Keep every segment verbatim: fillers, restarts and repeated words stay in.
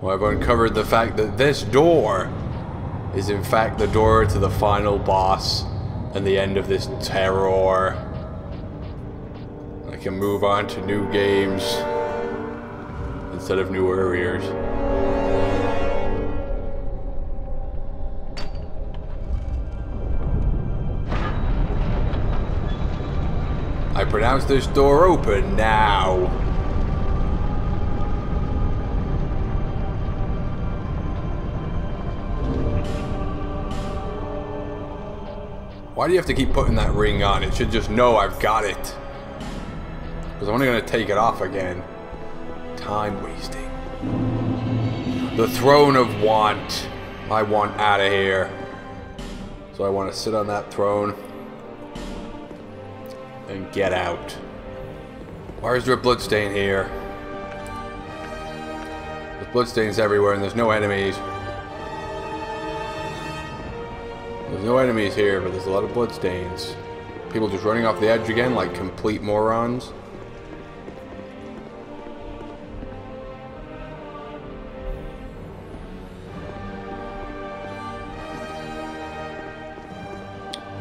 Well, I've uncovered the fact that this door is in fact the door to the final boss and the end of this terror. I can move on to new games instead of new areas. I pronounce this door open now. Why do you have to keep putting that ring on? It should just know I've got it. Because I'm only going to take it off again. Time wasting. The throne of want. I want out of here. So I want to sit on that throne. And get out. Why is there a bloodstain here? There's bloodstains everywhere and there's no enemies. There's no enemies here, but there's a lot of bloodstains. People just running off the edge again like complete morons.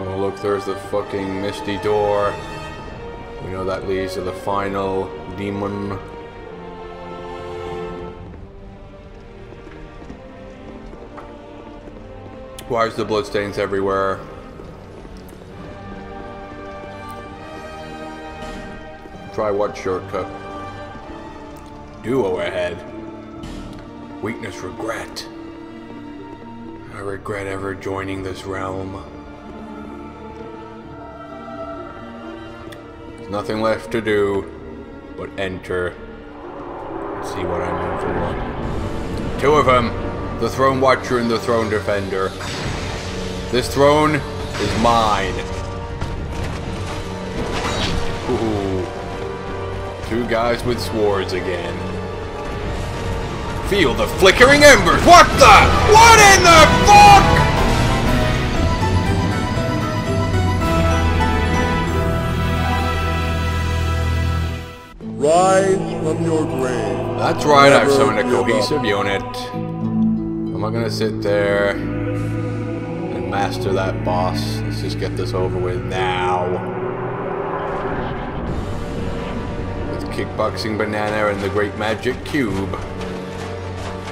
Oh look, there's the fucking misty door. We know that leads to the final demon. Why is the bloodstains everywhere? Try what shortcut? Duo ahead. Weakness, regret. I regret ever joining this realm. There's nothing left to do but enter. Let's see what I'm in for. One. Two of them. The Throne Watcher and the Throne Defender. This throne is mine. Ooh. Two guys with swords again. Feel the flickering embers. What the? What in the fuck? Rise from your grave. That's right, I've summoned a cohesive unit. I'm not gonna sit there and master that boss. Let's just get this over with now. With Kickboxing Banana and the Great Magic Cube,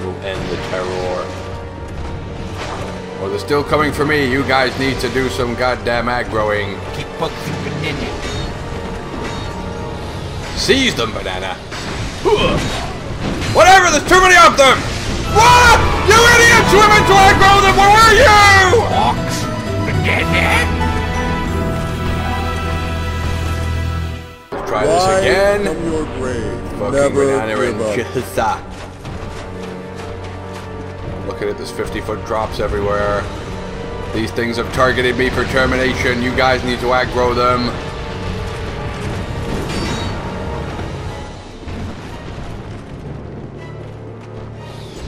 we'll end the terror. Well, they're still coming for me. You guys need to do some goddamn aggroing. Kickboxing Banana. Seize them, Banana. Whatever, there's too many of them! What? You idiots! Women to aggro them! Where were you? Fox? Let's try this again. Fucking banana and Jizza. Looking at this fifty foot drops everywhere. These things have targeted me for termination. You guys need to aggro them.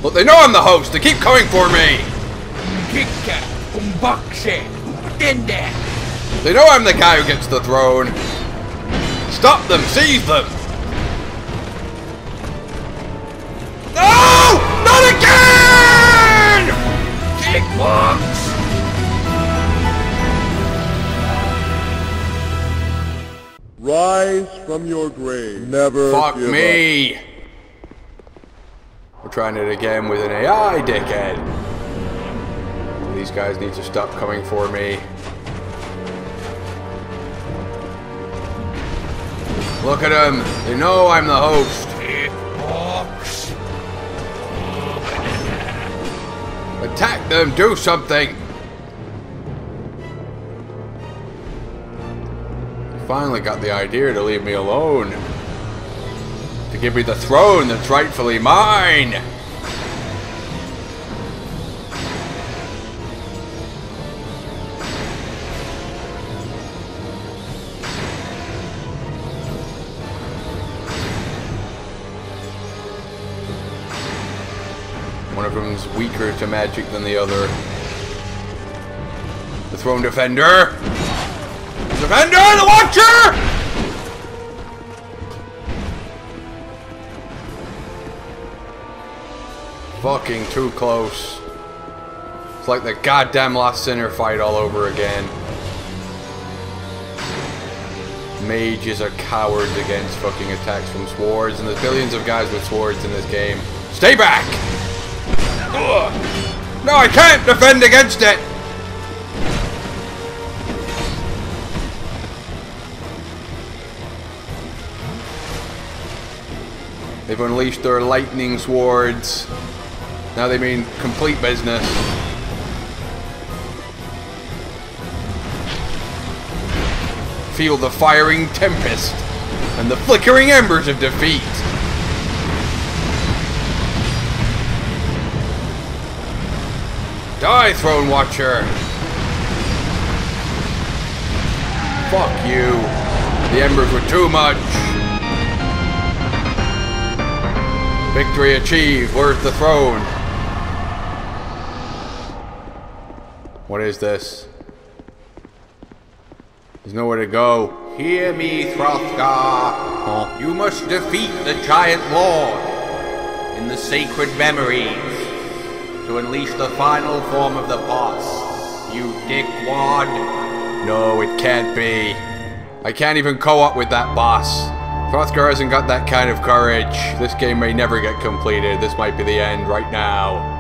But they know I'm the host. They keep coming for me. They know I'm the guy who gets the throne. Stop them. Seize them. No! Not again! Kickbox! Rise from your grave. Never fuck me. Up. We're trying it again with an A I, dickhead. These guys need to stop coming for me. Look at them. They know I'm the host. Attack them. Do something. They finally got the idea to leave me alone. To give me the throne that's rightfully mine! One of them's weaker to magic than the other. The Throne Defender! The Defender! The Watcher! Fucking too close. It's like the goddamn Lost Sinner fight all over again. Mages are cowards against fucking attacks from swords, and there's billions of guys with swords in this game. Stay back! Ugh. No, I can't defend against it! They've unleashed their lightning swords. Now they mean complete business. Feel the firing tempest and the flickering embers of defeat. Die, Throne Watcher! Fuck you. The embers were too much. Victory achieved. Where's the throne? What is this? There's nowhere to go. Hear me, Throthgar. Huh? You must defeat the giant lord in the sacred memories to unleash the final form of the boss, you dickwad. No, it can't be. I can't even co-op with that boss. Throthgar hasn't got that kind of courage. This game may never get completed. This might be the end right now.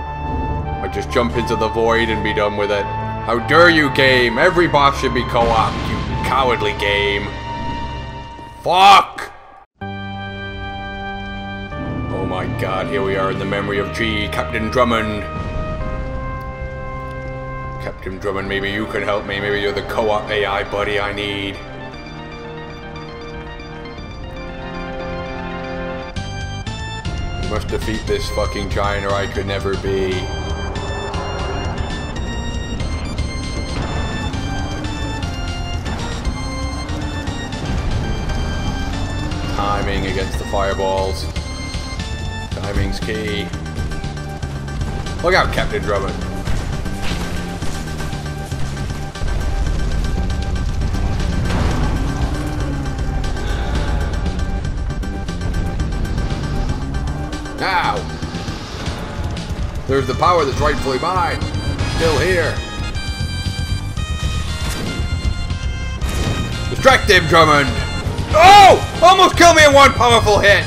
I just jump into the void and be done with it. How dare you, game? Every boss should be co-op. Cowardly game. Fuck! Oh my god, here we are in the memory of G, Captain Drummond. Captain Drummond, maybe you can help me. Maybe you're the co-op A I buddy I need. I must defeat this fucking giant or I could never be. Timing against the fireballs. Timing's key. Look out, Captain Drummond. Now! There's the power that's rightfully mine. Still here. Distract him, Drummond! Oh! Almost killed me in one powerful hit!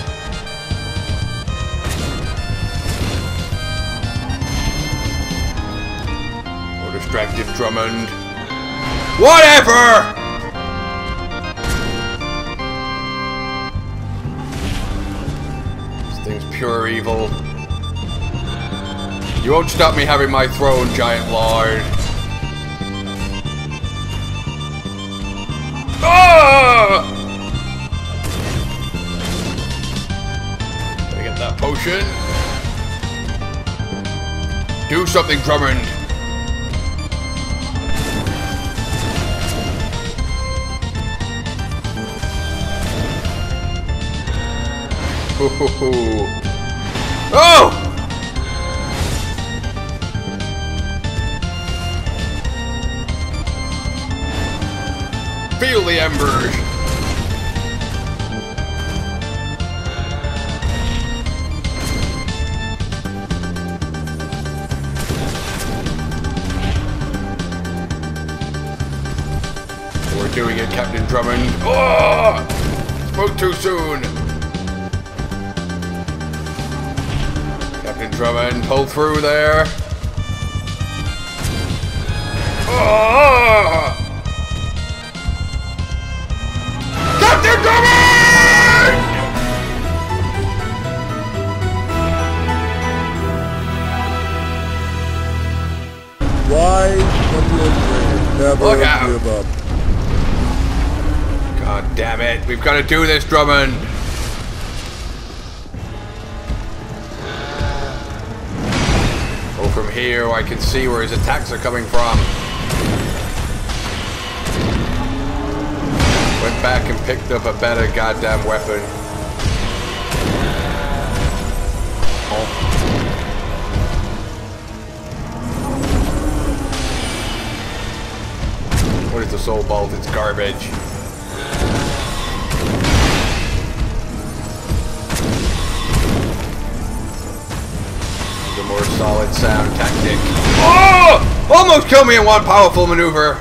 Or distracted Drummond. Whatever! This thing's pure evil. You won't stop me having my throne, giant lord. Ah! That potion. Do something, Drummond. Ooh. Oh! Feel the embers. Doing it, Captain Drummond. Oh! Spoke too soon. Captain Drummond, pull through there. Oh! Captain Drummond! Why would you never Look out. give up? God damn it, we've got to do this, Drummond! Oh, from here I can see where his attacks are coming from. Went back and picked up a better goddamn weapon. Oh. What is the soul bolt? It's garbage. a more solid sound tactic. Oh! Almost killed me in one powerful maneuver!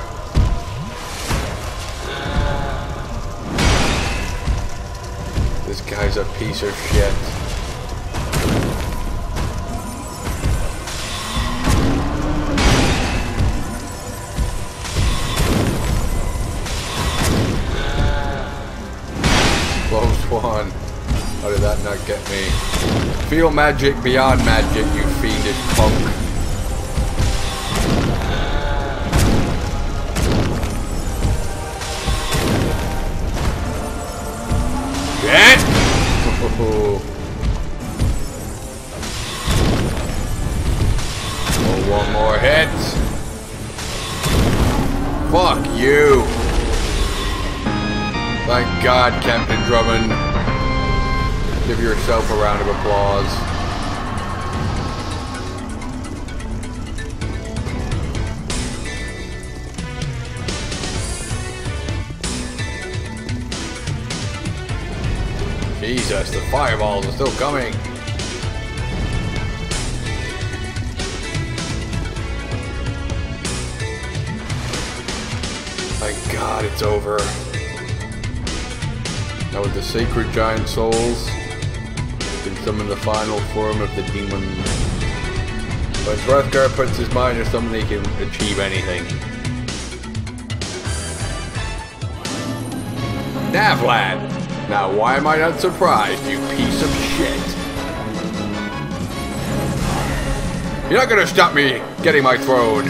This guy's a piece of shit. One. How did that not get me? Feel magic beyond magic, you fiendish punk. Get! Oh, one more hit. Fuck you. Thank God, Captain Drummond. Give yourself a round of applause. Jesus, the fireballs are still coming. Thank God it's over. Now with the sacred giant souls, you can summon the final form of the demon. When Throthgar puts his mind to something, he can achieve anything. Navlad! Now why am I not surprised, you piece of shit? You're not gonna stop me getting my throne!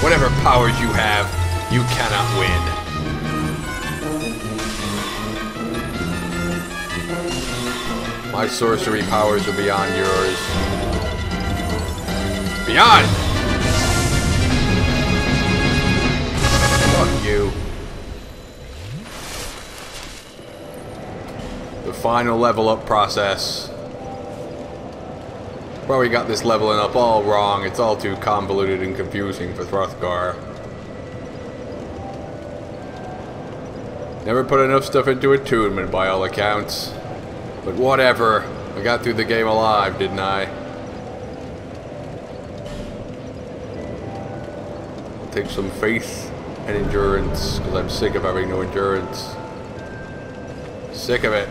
Whatever powers you have, you cannot win. My sorcery powers are beyond yours. Beyond! Fuck you. The final level up process. Well, we got this leveling up all wrong. It's all too convoluted and confusing for Throthgar. Never put enough stuff into attunement by all accounts. But whatever. I got through the game alive, didn't I? I'll take some faith and endurance, because I'm sick of having no endurance. Sick of it.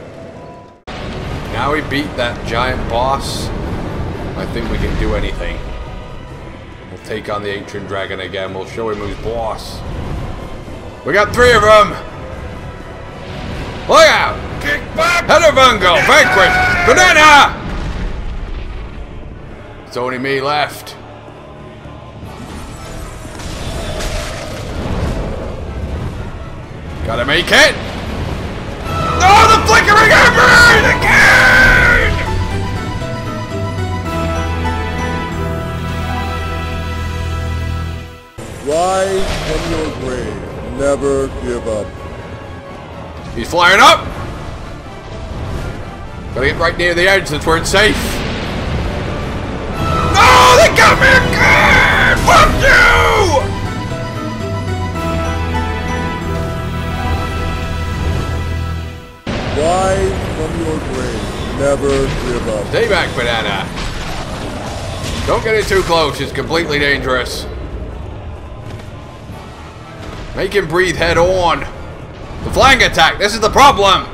Now we beat that giant boss. I think we can do anything. We'll take on the ancient dragon again. We'll show him who's boss. We got three of them! Look out! Kick back! Hedavungal! Vanquish! Banana! It's only me left. Gotta make it! No, oh, the flickering embers again! Rise from your grave. Never give up. He's flying up! Gotta get right near the edge since we're safe. No! They got me again! Fuck you! Rise from your grave. Never give up. Stay back, banana. Don't get it too close. It's completely dangerous. Make him breathe head on. The flying attack, this is the problem.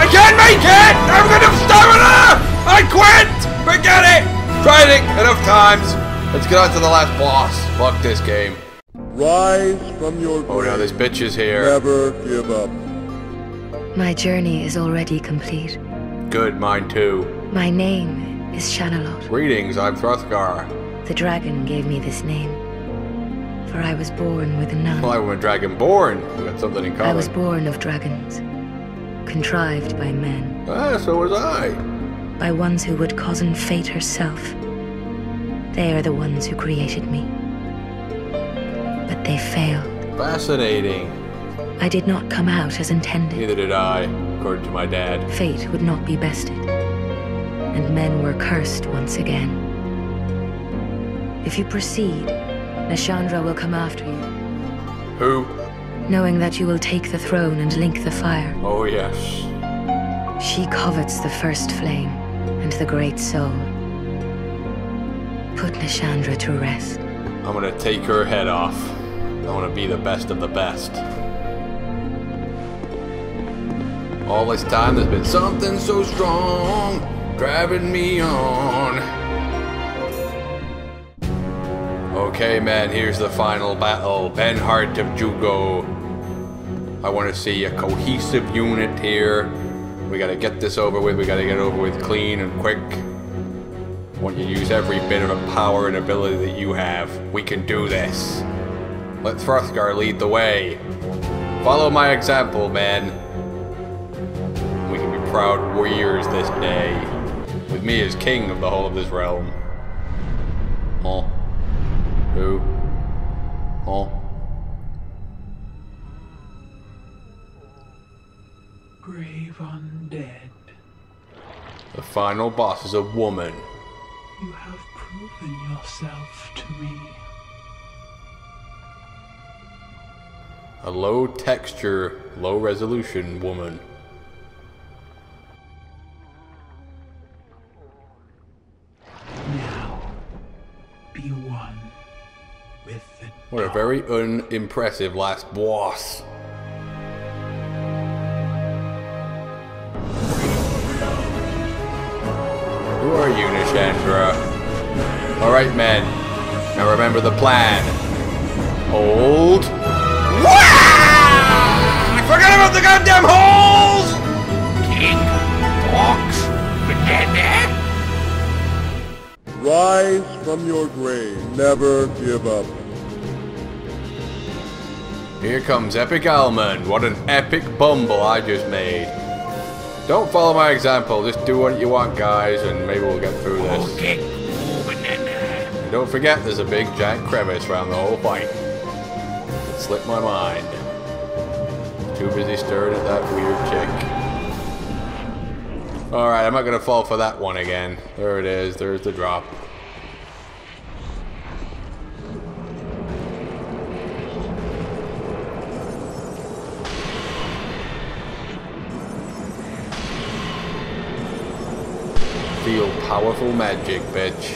I can't make it! I'm gonna stamina! I quit! Forget it! Tried it enough times. Let's get on to the last boss. Fuck this game. Rise from your grave. Oh no, this bitch is here. Never give up. My journey is already complete. Good, mine too. My name is Shanelot. Greetings, I'm Throthgar. The dragon gave me this name. For I was born with a nun. Well, I was dragonborn. We got something in common. I was born of dragons, contrived by men. Ah, so was I. By ones who would cause and fate herself. They are the ones who created me. But they failed. Fascinating. I did not come out as intended. Neither did I, according to my dad. Fate would not be bested, and men were cursed once again. If you proceed, Nashandra will come after you. Who? knowing that you will take the throne and link the fire. Oh yes. She covets the first flame and the great soul. Put Nashandra to rest. I'm gonna take her head off. I wanna be the best of the best. All this time there's been something so strong driving me on. Okay man, here's the final battle. Benhart of Jugo. I wanna see a cohesive unit here. We gotta get this over with. We gotta get it over with clean and quick. I want you to use every bit of power and ability that you have. We can do this. Let Throthgar lead the way. Follow my example, man. We can be proud warriors this day. With me as king of the whole of this realm. Huh? Who? Huh? Grave undead. The final boss is a woman. You have proven yourself to me. A low texture, low resolution woman. Now, be one with the dark. What a very unimpressive last boss. Who are you, Nashandra? Alright, men. Now remember the plan. Hold. I forgot about the goddamn holes! King walks the dead end. Rise from your grave. Never give up. Here comes Epic Almond. What an epic bumble I just made. Don't follow my example, just do what you want, guys, and maybe we'll get through this. Okay. And don't forget, there's a big giant crevice around the whole fight. It slipped my mind. Too busy staring at that weird chick. Alright, I'm not gonna fall for that one again. There it is, there's the drop. Feel powerful magic, bitch.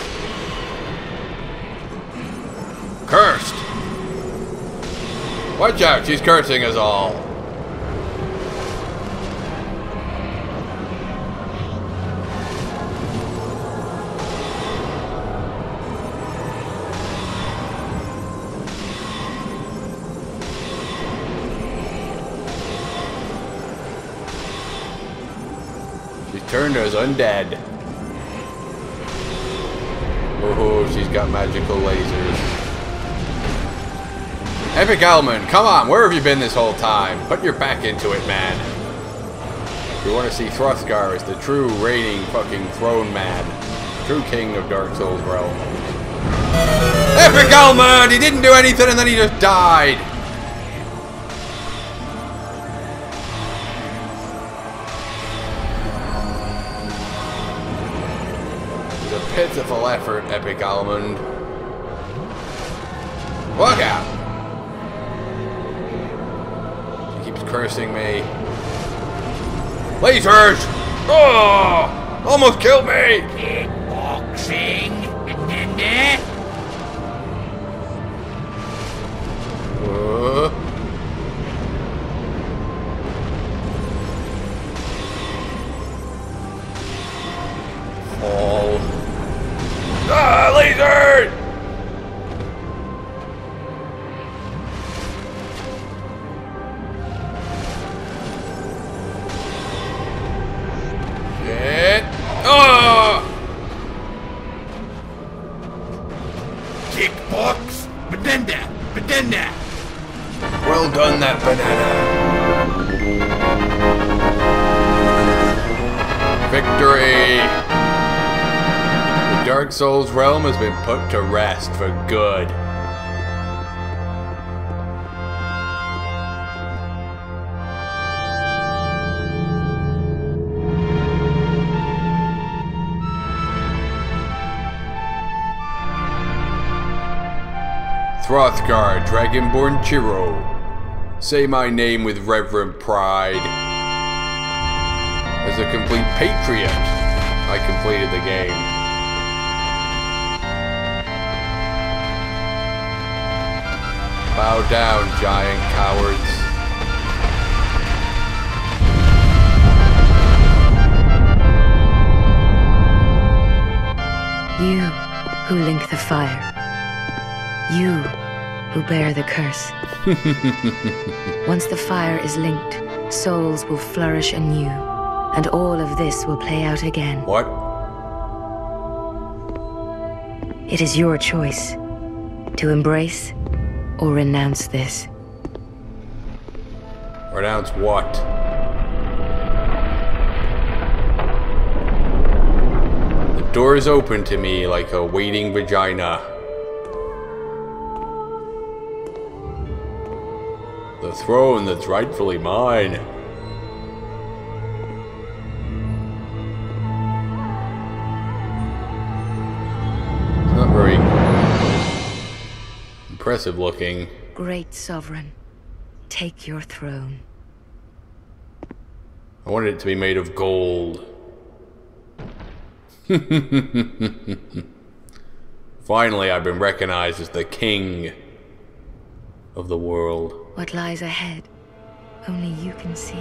Cursed! Watch out, she's cursing us all. She turned us undead. Oh, she's got magical lasers. Epic Almond, come on, where have you been this whole time? Put your back into it, man. We want to see Throthgar as the true reigning fucking throne man. True king of Dark Souls realm. Epic Almond, he didn't do anything and then he just died. Pitiful effort, Epic Almond. Look out! She keeps cursing me. Lasers! Oh! Almost killed me! Kickboxing! uh. Dark Souls realm has been put to rest for good. Throthgar, Dragonborn Chiro, Say my name with reverent pride. As a complete patriot, I completed the game. Bow down, giant cowards. You who link the fire. You who bear the curse. Once the fire is linked, souls will flourish anew, and all of this will play out again. What? It is your choice to embrace or renounce this. Renounce what? The door is open to me like a waiting vagina. The throne that's rightfully mine. Impressive looking. Great sovereign, take your throne. I wanted it to be made of gold. Finally, I've been recognized as the king of the world. What lies ahead, only you can see.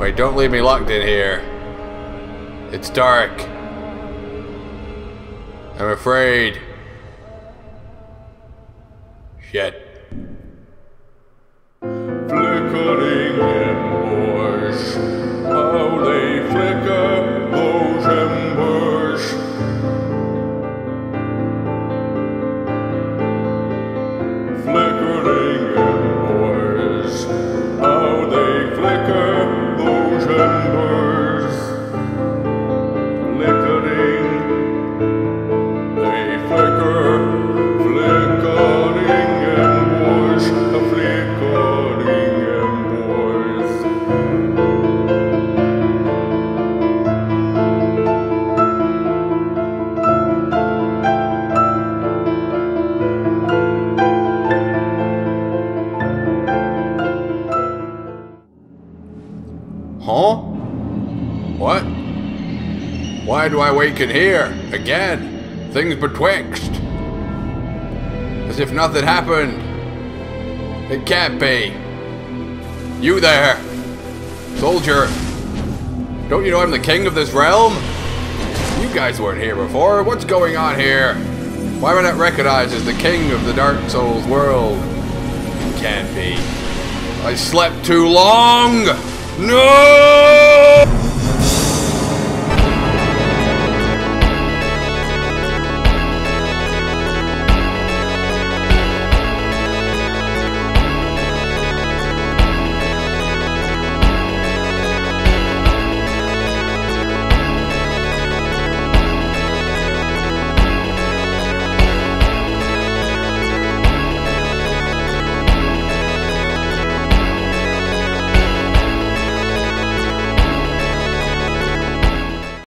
Wait, don't leave me locked in here. It's dark. I'm afraid. Shit. Flickering embers. How they flicker, those embers. Flickering embers. How they flicker. Embers flickering, they flicker, flickering embers, a flickering embers. Huh? What? Why do I wake in here? Again? Things betwixt. As if nothing happened. It can't be. You there. Soldier. Don't you know I'm the king of this realm? You guys weren't here before. What's going on here? Why am I not recognized as the king of the Dark Souls world? It can't be. I slept too long. No!